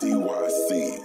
DYC.